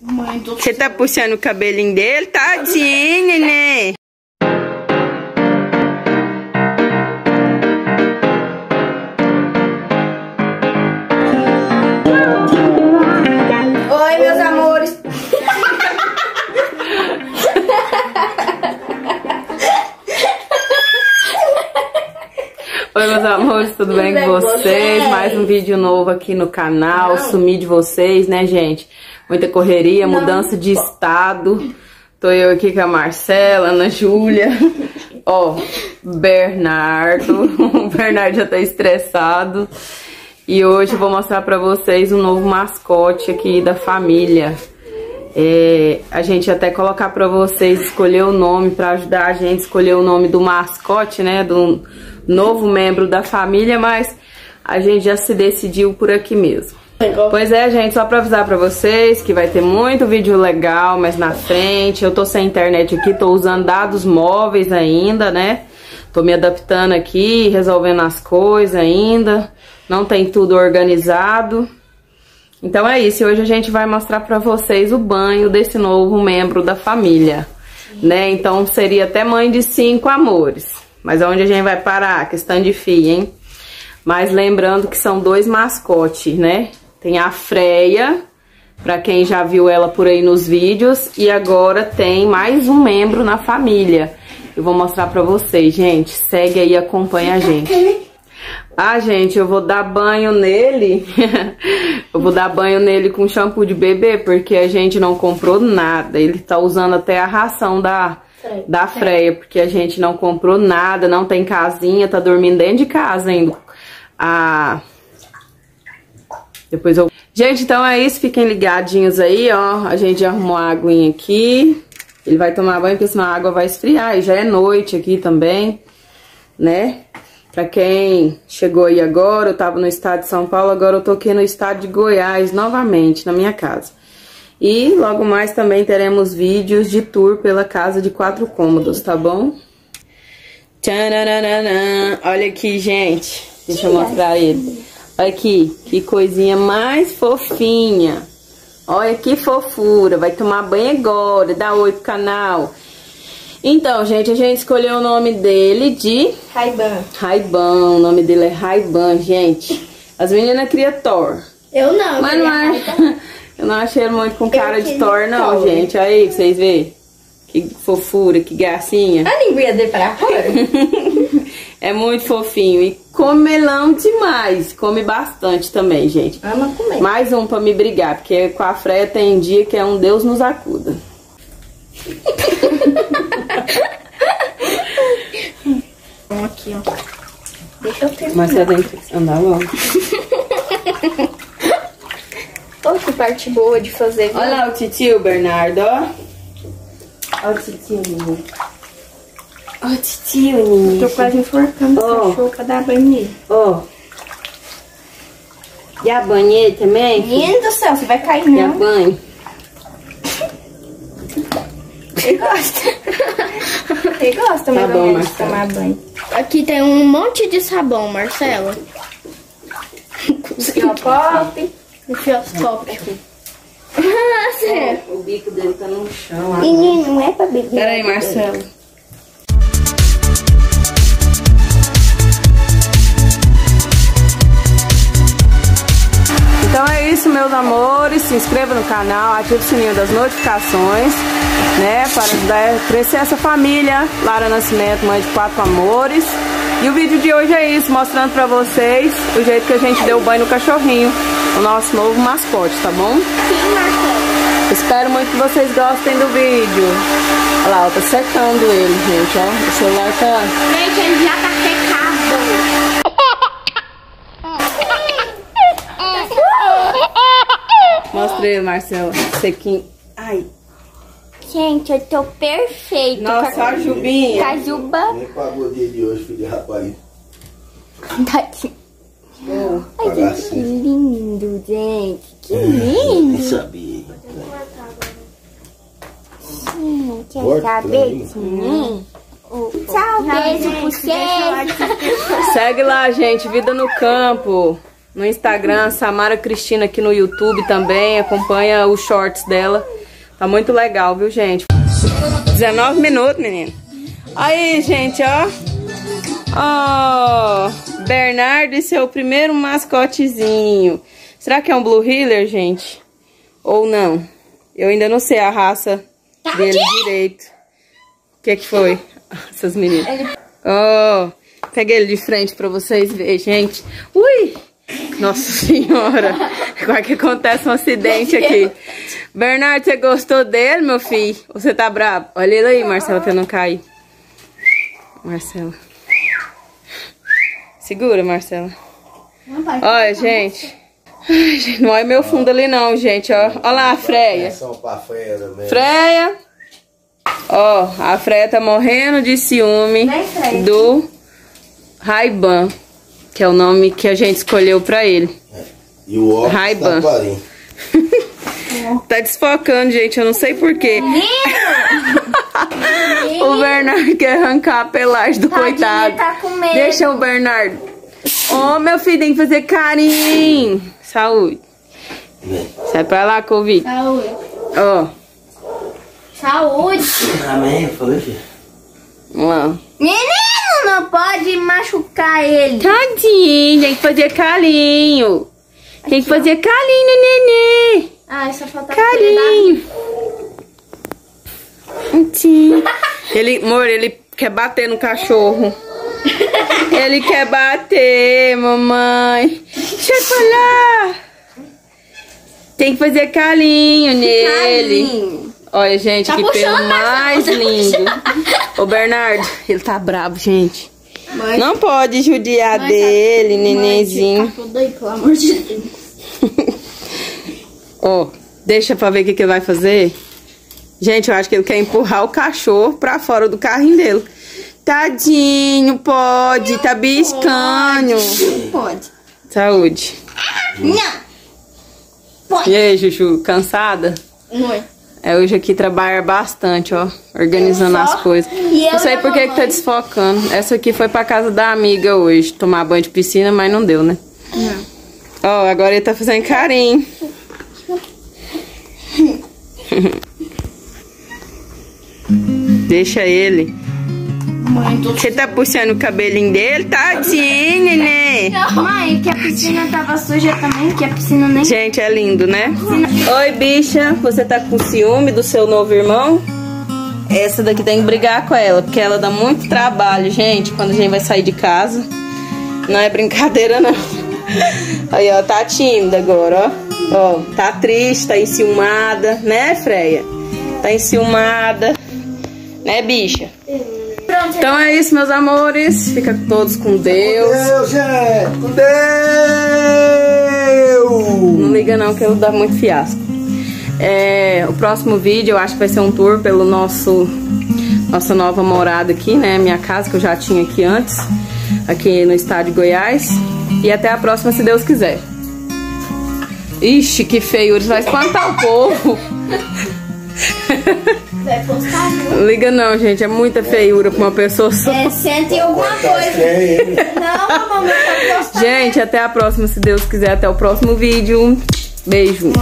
Mãe do céu. Você tá puxando o cabelinho dele? Tadinho, né? Oi, meus amores. Oi, meus amores, tudo bem com vocês? Mais um vídeo novo aqui no canal. Sumi de vocês, né, gente? Muita correria, mudança de estado. Tô eu aqui com a Marcela, Ana Júlia. Ó, Bernardo. O Bernardo já tá estressado. E hoje eu vou mostrar pra vocês um novo mascote aqui da família. É, a gente até colocar pra vocês escolher o nome, pra ajudar a gente a escolher o nome do mascote, né? Do novo membro da família, mas a gente já se decidiu por aqui mesmo. Pois é, gente, só pra avisar pra vocês que vai ter muito vídeo legal mais na frente. Eu tô sem internet aqui, tô usando dados móveis ainda, né? Tô me adaptando aqui, resolvendo as coisas ainda. Não tem tudo organizado. Então é isso, hoje a gente vai mostrar pra vocês o banho desse novo membro da família, né? Então seria até mãe de 5 amores. Mas aonde a gente vai parar? Questão de fio, hein? Mas lembrando que são 2 mascotes, né? Tem a Freya, pra quem já viu ela por aí nos vídeos. E agora tem mais um membro na família. Eu vou mostrar pra vocês, gente. Segue aí e acompanha a gente. Ah, gente, eu vou dar banho nele. Eu vou dar banho nele com shampoo de bebê, porque a gente não comprou nada. Ele tá usando até a ração da Freya, porque a gente não comprou nada, não tem casinha, tá dormindo dentro de casa ainda. Ah, depois eu... Gente, então é isso, fiquem ligadinhos aí, ó. A gente arrumou a aguinha aqui. Ele vai tomar banho, porque senão a água vai esfriar. E já é noite aqui também, né? Pra quem chegou aí agora, eu tava no estado de São Paulo, agora eu tô aqui no estado de Goiás, novamente, na minha casa. E logo mais também teremos vídeos de tour pela casa de 4 cômodos, tá bom? Tchananana. Olha aqui, gente. Deixa eu mostrar ele. Olha aqui, que coisinha mais fofinha. Olha que fofura. Vai tomar banho agora, dá oi pro canal. Então, gente, a gente escolheu o nome dele de... Rayban. Rayban, o nome dele é Rayban, gente. As meninas criam Thor. Eu não. Mas não é... Eu não achei ele muito com cara de Thor, não, gente. Olha aí, pra vocês verem. Que fofura, que gracinha. A linguinha dele para fora. É muito fofinho e comelão demais. Come bastante também, gente. Ama comer. Mais um pra me brigar, porque com a Freya tem dia que é um Deus nos acuda. Vamos aqui, ó. Deixa eu terminar. Mas você tem que andar logo. Olha que parte boa de fazer. Viu? Olha lá o titio, Bernardo, ó. Olha o titio, menino. Olha o titio, menino. Tô quase enforcando esse cachorro pra dar banho nele. Ó. E a banheira também? Menino do céu, você vai cair, não. E a banho. Ele gosta. Ele gosta, mais ou menos, de tomar banho. Aqui tem um monte de sabão, Marcela. Fiofop. O fiofop. Nossa. O bico dele tá no chão. Menino, não é pra beber. Peraí, Marcela. Então é isso, meus amores. Se inscreva no canal, ative o sininho das notificações, né? Para ajudar a crescer essa família. Lara Nascimento, mãe de 4 amores. E o vídeo de hoje é isso, mostrando pra vocês o jeito que a gente deu banho no cachorrinho, o nosso novo mascote, tá bom? Sim, Marcelo. Espero muito que vocês gostem do vídeo. Olha lá, tá secando ele, gente, ó. O celular tá... Gente, ele já tá secado. Mostra ele, Marcela. Sequinho. Ai. Gente, eu tô perfeito. Nossa, com a Jubinha. Com a Juba. Nem pagou o dia de hoje, filho de rapariga. Tadinho. Ai, que lindo, gente. Que lindo. Eu sabia. Gente, eu sabia de mim. Tchau, beijo pro vocês. Segue lá, gente. Vida no campo. no Instagram, Samara Cristina aqui no YouTube também, acompanha os shorts dela. Tá muito legal, viu, gente? 19 minutos, menino. Aí, gente, ó. Ó, oh, Bernardo e seu primeiro mascotezinho. Será que é um Blue Healer, gente? Ou não? Eu ainda não sei a raça dele direito. O que que foi? Essas meninas. Ó, oh, peguei ele de frente pra vocês verem, gente. Ui! Nossa senhora! Quase que acontece um acidente aqui. Bernardo, você gostou dele, meu filho? Ou você tá bravo? Olha ele aí, Marcela, pra não cair. Marcela. Segura, Marcela. Olha, gente. Ai, gente, não é meu fundo ali não, gente, ó. Olha lá a Freya. Freya. Ó, a Freya tá morrendo de ciúme do Rayban, que é o nome que a gente escolheu pra ele. E o óculos Rayban. Tá desfocando, gente, eu não sei porquê. O Bernardo quer arrancar a pelagem do coitado. Tá com medo. Deixa o Bernardo. Ô, meu filho, tem que fazer carinho. Saúde. Sai pra lá, Covid. Saúde. Ó. Saúde. Amém, foi, filho. Vamos lá. Menino, não pode machucar ele. Tadinho, tem que fazer carinho. Tem que fazer carinho no nenê. Ah, só falta carinho. Ele, amor, ele quer bater no cachorro. Ele quer bater, mamãe. Chocolate. Tem que fazer carinho nele. Carinho. Olha, gente, tá que pelo mais lindo. Ô, Bernardo, ele tá brabo, gente. Mãe, não pode judiar dele, nenenzinho. Tá tudo aí, pelo amor de Deus. Ó, deixa pra ver o que ele vai fazer. Gente, eu acho que ele quer empurrar o cachorro pra fora do carrinho dele. Tadinho, pode. Não tá biscando. Pode. Pode. Saúde. Não. Pode. E aí, Juju, cansada? Não. É, hoje aqui trabalha bastante, ó. Organizando as coisas. Não sei por que tá desfocando. Essa aqui foi pra casa da amiga hoje. Tomar banho de piscina, mas não deu, né? Não. Ó, agora ele tá fazendo carinho. Deixa ele. Mãe, você tá puxando o cabelinho dele? Tadinho, né? Mãe, que a piscina tava suja também, que a piscina nem... Gente, é lindo, né? Oi, bicha. Você tá com ciúme do seu novo irmão? Essa daqui tem que brigar com ela, porque ela dá muito trabalho, gente, quando a gente vai sair de casa. Não é brincadeira, não. Aí, ó, tá tímida agora, ó. Ó, tá triste, tá enciumada, né, Freya? Tá enciumada. Né, bicha? Pronto, então é isso, meus amores. Fica todos com Deus. Com Deus, gente. Com Deus. Não liga não, que eu dou muito fiasco. É, o próximo vídeo eu acho que vai ser um tour pelo nossa nova morada aqui, né? Minha casa que eu já tinha aqui antes, aqui no estado de Goiás. E até a próxima, se Deus quiser. Ixi, que feio. Eles vão espantar o povo. Liga não, gente, é muita feiura pra uma pessoa só. É, sente alguma coisa. Não, mamãe, vai postar. Gente, até a próxima, se Deus quiser, até o próximo vídeo. Beijo.